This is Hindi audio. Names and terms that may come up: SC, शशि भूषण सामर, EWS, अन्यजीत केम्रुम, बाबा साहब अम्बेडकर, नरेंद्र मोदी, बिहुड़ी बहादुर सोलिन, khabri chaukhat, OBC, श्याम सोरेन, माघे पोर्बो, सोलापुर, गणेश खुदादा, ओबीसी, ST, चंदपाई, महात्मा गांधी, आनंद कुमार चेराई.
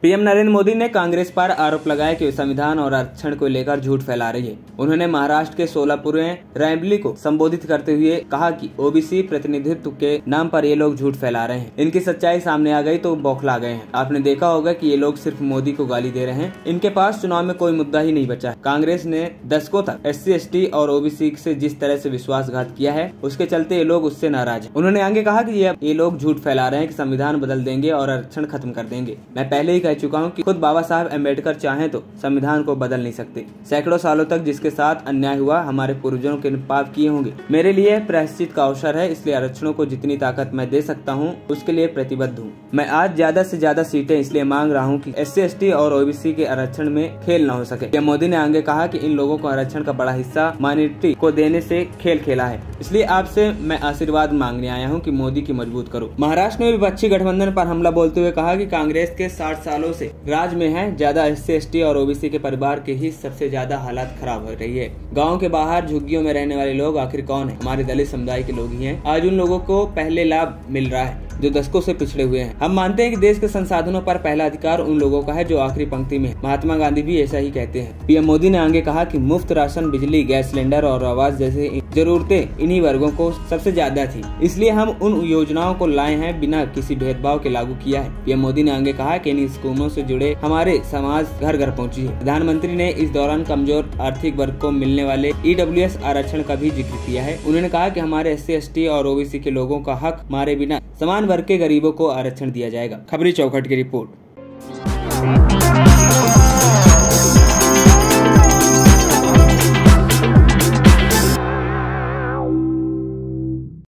पीएम नरेंद्र मोदी ने कांग्रेस पर आरोप लगाया कि संविधान और आरक्षण को लेकर झूठ फैला रही है। उन्होंने महाराष्ट्र के सोलापुर में रैली को संबोधित करते हुए कहा कि ओबीसी प्रतिनिधित्व के नाम पर ये लोग झूठ फैला रहे हैं। इनकी सच्चाई सामने आ गई तो बौखला गए हैं। आपने देखा होगा कि ये लोग सिर्फ मोदी को गाली दे रहे हैं। इनके पास चुनाव में कोई मुद्दा ही नहीं बचा है। कांग्रेस ने दशकों तक SC, ST और OBC से जिस तरह से विश्वासघात किया है, उसके चलते ये लोग उससे नाराज हैं। उन्होंने आगे कहा कि ये लोग झूठ फैला रहे हैं कि संविधान बदल देंगे और आरक्षण खत्म कर देंगे। मैं पहले ही कह चुका हूं कि खुद बाबा साहब अम्बेडकर चाहें तो संविधान को बदल नहीं सकते। सैकड़ों सालों तक जिसके साथ अन्याय हुआ, हमारे पूर्वजों के पाप किए होंगे। मेरे लिए प्रायश्चित का अवसर है, इसलिए आरक्षणों को जितनी ताकत मैं दे सकता हूं, उसके लिए प्रतिबद्ध हूं। मैं आज ज्यादा से ज्यादा सीटें इसलिए मांग रहा हूं कि SC, ST और OBC के आरक्षण में खेल न हो सके। पीएम मोदी ने आगे कहा कि इन लोगों को आरक्षण का बड़ा हिस्सा माइनॉरिटी को देने से खेल खेला है। इसलिए आपसे मैं आशीर्वाद मांगने आया हूं कि मोदी की मजबूत करो। महाराष्ट्र में विपक्षी गठबंधन पर हमला बोलते हुए कहा कि कांग्रेस के 60 सालों से राज में है, ज्यादा SC, ST और OBC के परिवार के ही सबसे ज्यादा हालात खराब हो रही है। गाँव के बाहर झुग्गियों में रहने वाले लोग आखिर कौन है? हमारे दलित समुदाय के लोग ही है। आज उन लोगों को पहले लाभ मिल रहा है जो दशकों से पिछड़े हुए हैं। हम मानते हैं कि देश के संसाधनों पर पहला अधिकार उन लोगों का है जो आखिरी पंक्ति में। महात्मा गांधी भी ऐसा ही कहते हैं। पीएम मोदी ने आगे कहा कि मुफ्त राशन, बिजली, गैस सिलेंडर और आवास जैसे जरूरतें इन्हीं वर्गों को सबसे ज्यादा थी, इसलिए हम उन योजनाओं को लाए हैं, बिना किसी भेदभाव के लागू किया है। पीएम मोदी ने आगे कहा कि इन स्कीमों से जुड़े हमारे समाज घर घर पहुँची है। प्रधानमंत्री ने इस दौरान कमजोर आर्थिक वर्ग को मिलने वाले EWS आरक्षण का भी जिक्र किया है। उन्होंने कहा कि हमारे SC, ST और OBC के लोगों का हक मारे बिना समान वर्ग के गरीबों को आरक्षण दिया जाएगा। खबरी चौखट की रिपोर्ट।